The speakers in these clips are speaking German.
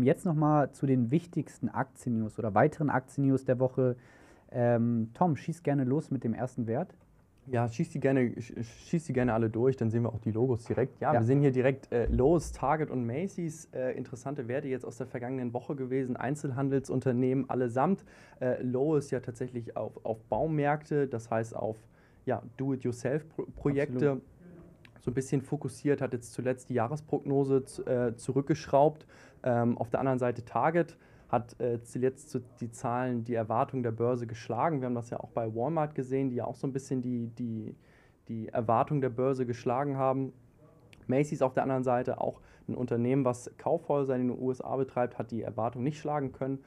Jetzt nochmal zu den wichtigsten Aktiennews oder weiteren Aktiennews der Woche. Tom, schieß gerne los mit dem ersten Wert. Ja, schieß die gerne alle durch, dann sehen wir auch die Logos direkt. Ja, wir sehen hier direkt Lowe's, Target und Macy's. Interessante Werte jetzt aus der vergangenen Woche gewesen. Einzelhandelsunternehmen allesamt. Lowe's ja tatsächlich auf Baumärkte, das heißt auf ja, Do-it-yourself-Projekte. Absolut. So ein bisschen fokussiert, hat jetzt zuletzt die Jahresprognose zurückgeschraubt. Auf der anderen Seite Target hat zuletzt die Zahlen, die Erwartungen der Börse geschlagen. Wir haben das ja auch bei Walmart gesehen, die ja auch so ein bisschen die Erwartungen der Börse geschlagen haben. Macy's auf der anderen Seite, auch ein Unternehmen, was Kaufhäuser in den USA betreibt, hat die Erwartung nicht schlagen können,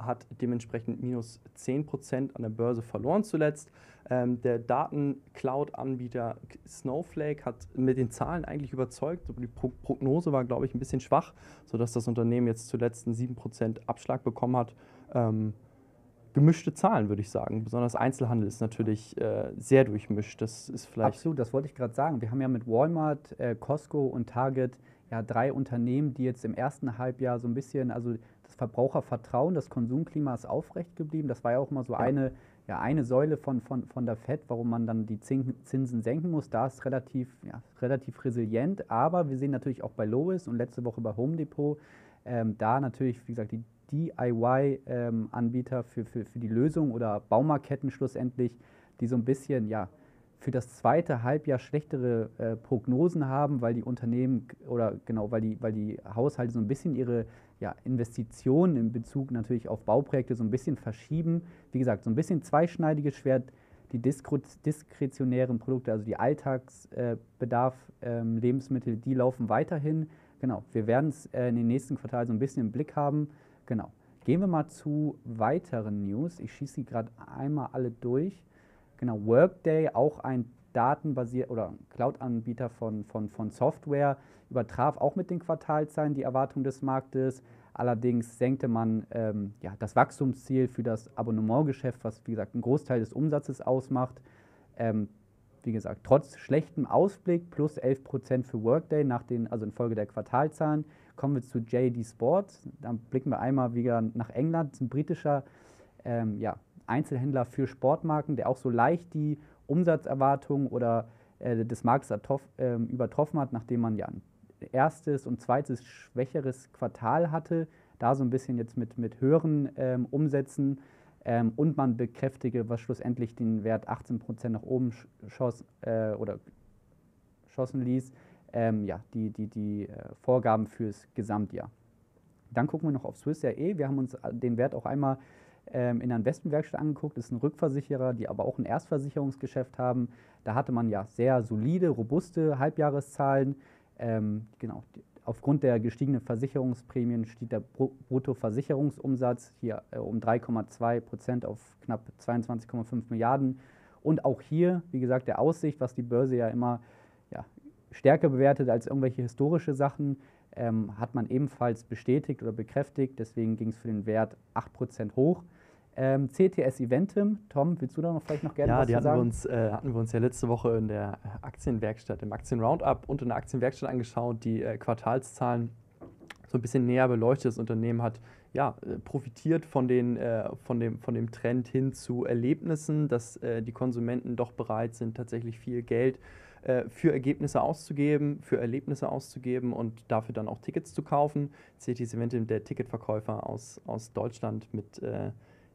hat dementsprechend minus 10% an der Börse verloren zuletzt. Der Daten-Cloud-Anbieter Snowflake hat mit den Zahlen eigentlich überzeugt, aber die Prognose war, glaube ich, ein bisschen schwach, sodass das Unternehmen jetzt zuletzt einen 7% Abschlag bekommen hat. Gemischte Zahlen, würde ich sagen. Besonders Einzelhandel ist natürlich sehr durchmischt. Das ist vielleicht. Absolut, das wollte ich gerade sagen. Wir haben ja mit Walmart, Costco und Target ja drei Unternehmen, die jetzt im ersten Halbjahr so ein bisschen, also das Verbrauchervertrauen, das Konsumklima ist aufrecht geblieben. Das war ja auch immer so eine Säule von der FED, warum man dann die Zinsen senken muss. Da ist relativ resilient. Aber wir sehen natürlich auch bei Lowe's und letzte Woche bei Home Depot, da natürlich, wie gesagt, die DIY-Anbieter für die Lösung oder Baumarktketten schlussendlich, die so ein bisschen ja, für das zweite Halbjahr schlechtere Prognosen haben, weil die Unternehmen oder genau, weil die Haushalte so ein bisschen ihre ja, Investitionen in Bezug natürlich auf Bauprojekte so ein bisschen verschieben. Wie gesagt, so ein bisschen zweischneidiges Schwert, die diskretionären Produkte, also die Alltagsbedarf, Lebensmittel, die laufen weiterhin. Genau, wir werden es in den nächsten Quartalen so ein bisschen im Blick haben. Genau. Gehen wir mal zu weiteren News. Ich schieße sie gerade einmal alle durch. Genau, Workday, auch ein datenbasierter oder Cloud-Anbieter von Software, übertraf auch mit den Quartalszahlen die Erwartung des Marktes. Allerdings senkte man ja, das Wachstumsziel für das Abonnementgeschäft, was wie gesagt einen Großteil des Umsatzes ausmacht. Wie gesagt, trotz schlechtem Ausblick plus 11% für Workday, also infolge der Quartalzahlen, kommen wir zu JD Sports. Dann blicken wir einmal wieder nach England. Das ist ein britischer ja, Einzelhändler für Sportmarken, der auch so leicht die Umsatzerwartungen oder des Marktes übertroffen hat, nachdem man ja ein erstes und zweites schwächeres Quartal hatte. Da so ein bisschen jetzt mit höheren Umsätzen. Und man bekräftige, was schlussendlich den Wert 18% nach oben schossen ließ, ja, die Vorgaben fürs Gesamtjahr. Dann gucken wir noch auf Swiss.re. Wir haben uns den Wert auch einmal in der Investmentwerkstatt angeguckt. Das ist ein Rückversicherer, die aber auch ein Erstversicherungsgeschäft haben. Da hatte man ja sehr solide, robuste Halbjahreszahlen. Genau. Aufgrund der gestiegenen Versicherungsprämien stieg der Bruttoversicherungsumsatz hier um 3,2% auf knapp 22,5 Milliarden. Und auch hier, wie gesagt, der Aussicht, was die Börse ja immer ja, stärker bewertet als irgendwelche historische Sachen, hat man ebenfalls bestätigt oder bekräftigt. Deswegen ging es für den Wert 8% hoch. CTS Eventim, Tom, willst du da noch vielleicht noch gerne was zu sagen? Ja, hatten wir uns ja letzte Woche in der Aktienwerkstatt, im Aktien-Roundup und in der Aktienwerkstatt angeschaut, die Quartalszahlen so ein bisschen näher beleuchtet. Das Unternehmen hat ja, profitiert von dem Trend hin zu Erlebnissen, dass die Konsumenten doch bereit sind, tatsächlich viel Geld für Erlebnisse auszugeben und dafür dann auch Tickets zu kaufen. CTS Eventim, der Ticketverkäufer aus Deutschland mit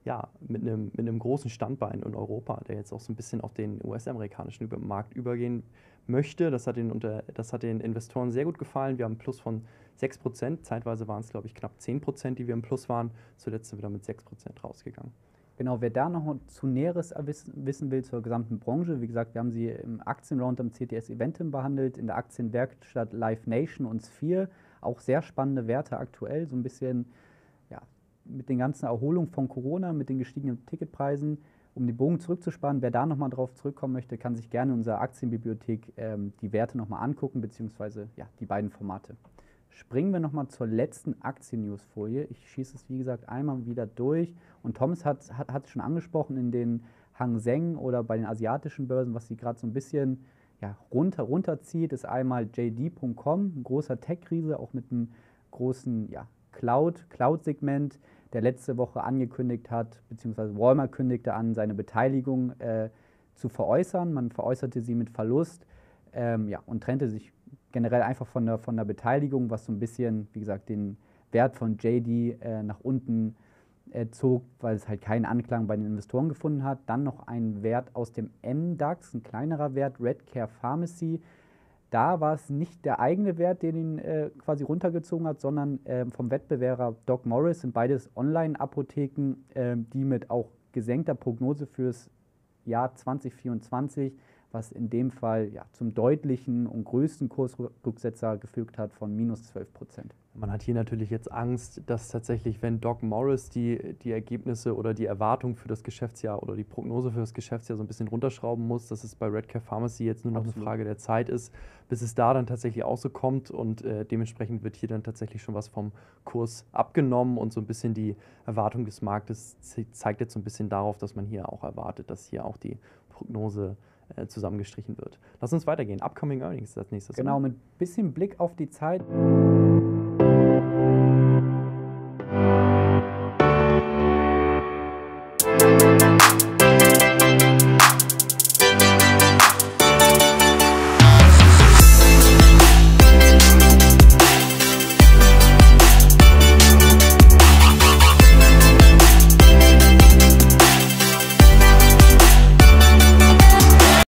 einem großen Standbein in Europa, der jetzt auch so ein bisschen auf den US-amerikanischen Markt übergehen möchte. Das hat den Investoren sehr gut gefallen. Wir haben einen Plus von 6%. Zeitweise waren es, glaube ich, knapp 10%, die wir im Plus waren. Zuletzt sind wir mit 6% rausgegangen. Genau, wer da noch zu Näheres wissen will zur gesamten Branche, wie gesagt, wir haben sie im Aktienround am CTS Eventim behandelt, in der Aktienwerkstatt Live Nation und Sphere. Auch sehr spannende Werte aktuell, so ein bisschen mit den ganzen Erholungen von Corona, mit den gestiegenen Ticketpreisen, um den Bogen zurückzuspannen. Wer da nochmal drauf zurückkommen möchte, kann sich gerne in unserer Aktienbibliothek die Werte nochmal angucken, beziehungsweise ja, die beiden Formate. Springen wir nochmal zur letzten Aktien-News-Folie. Ich schieße es, wie gesagt, einmal wieder durch. Und Thomas hat es schon angesprochen, in den Hang Seng oder bei den asiatischen Börsen, was sie gerade so ein bisschen ja, runterzieht, ist einmal JD.com, ein großer Tech-Riese, auch mit einem großen ja, Cloud-Segment, der letzte Woche angekündigt hat, beziehungsweise Walmart kündigte an, seine Beteiligung zu veräußern. Man veräußerte sie mit Verlust und trennte sich generell einfach von der Beteiligung, was so ein bisschen, wie gesagt, den Wert von JD nach unten zog, weil es halt keinen Anklang bei den Investoren gefunden hat. Dann noch ein Wert aus dem MDAX, ein kleinerer Wert, Redcare Pharmacy. Da war es nicht der eigene Wert, der ihn quasi runtergezogen hat, sondern vom Wettbewerber Doc Morris. Sind beides Online-Apotheken, die mit auch gesenkter Prognose fürs Jahr 2024, was in dem Fall ja, zum deutlichen und größten Kursrücksetzer gefügt hat von -12%. Man hat hier natürlich jetzt Angst, dass tatsächlich, wenn Doc Morris die Ergebnisse oder die Erwartung für das Geschäftsjahr oder die Prognose für das Geschäftsjahr so ein bisschen runterschrauben muss, dass es bei Redcare Pharmacy jetzt nur noch eine Frage der Zeit ist, bis es da dann tatsächlich auch so kommt, und dementsprechend wird hier dann tatsächlich schon was vom Kurs abgenommen, und so ein bisschen die Erwartung des Marktes zeigt jetzt so ein bisschen darauf, dass man hier auch erwartet, dass hier auch die Prognose zusammengestrichen wird. Lass uns weitergehen. Upcoming Earnings als nächstes. Genau, mit ein bisschen Blick auf die Zeit.